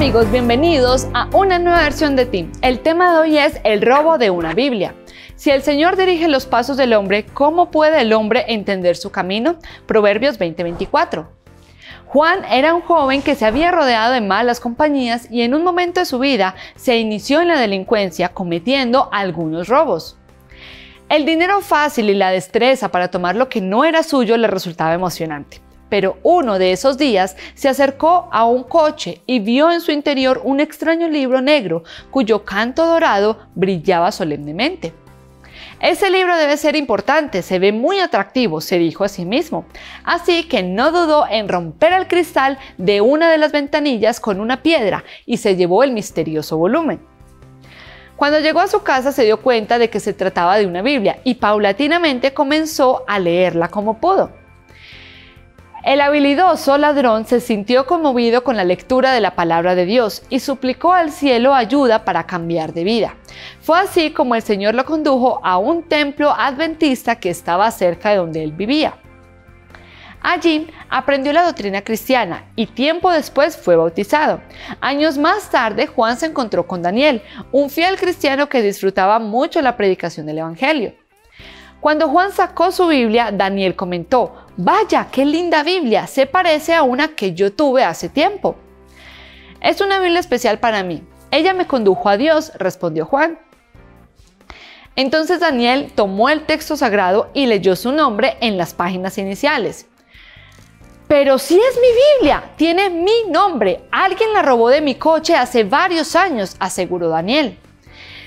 amigos, bienvenidos a Una nueva versión de ti. El tema de hoy es el robo de una Biblia. Si el Señor dirige los pasos del hombre, ¿cómo puede el hombre entender su camino? Proverbios 20:24. Juan era un joven que se había rodeado de malas compañías y en un momento de su vida se inició en la delincuencia cometiendo algunos robos. El dinero fácil y la destreza para tomar lo que no era suyo le resultaba emocionante. Pero uno de esos días se acercó a un coche y vio en su interior un extraño libro negro cuyo canto dorado brillaba solemnemente. Ese libro debe ser importante, se ve muy atractivo, se dijo a sí mismo. Así que no dudó en romper el cristal de una de las ventanillas con una piedra y se llevó el misterioso volumen. Cuando llegó a su casa se dio cuenta de que se trataba de una Biblia y paulatinamente comenzó a leerla como pudo. El habilidoso ladrón se sintió conmovido con la lectura de la palabra de Dios y suplicó al cielo ayuda para cambiar de vida. Fue así como el Señor lo condujo a un templo adventista que estaba cerca de donde él vivía. Allí aprendió la doctrina cristiana y tiempo después fue bautizado. Años más tarde, Juan se encontró con Daniel, un fiel cristiano que disfrutaba mucho la predicación del Evangelio. Cuando Juan sacó su Biblia, Daniel comentó: «Vaya, qué linda Biblia, se parece a una que yo tuve hace tiempo. Es una Biblia especial para mí. Ella me condujo a Dios», respondió Juan. Entonces Daniel tomó el texto sagrado y leyó su nombre en las páginas iniciales. «Pero sí es mi Biblia, tiene mi nombre. Alguien la robó de mi coche hace varios años», aseguró Daniel.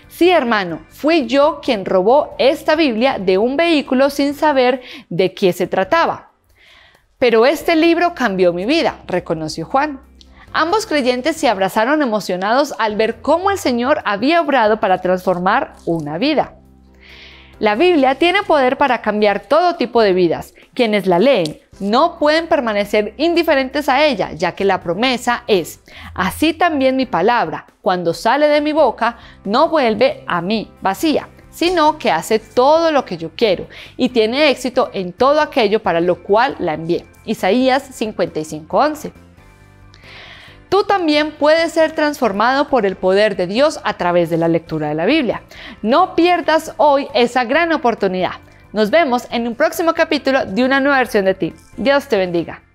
«Sí, hermano, fui yo quien robó esta Biblia de un vehículo sin saber de qué se trataba. Pero este libro cambió mi vida», reconoció Juan. Ambos creyentes se abrazaron emocionados al ver cómo el Señor había obrado para transformar una vida. La Biblia tiene poder para cambiar todo tipo de vidas. Quienes la leen no pueden permanecer indiferentes a ella, ya que la promesa es: «Así también mi palabra, cuando sale de mi boca, no vuelve a mí vacía, sino que hace todo lo que yo quiero y tiene éxito en todo aquello para lo cual la envié». Isaías 55:11. Tú también puedes ser transformado por el poder de Dios a través de la lectura de la Biblia. No pierdas hoy esa gran oportunidad. Nos vemos en un próximo capítulo de Una nueva versión de ti. Dios te bendiga.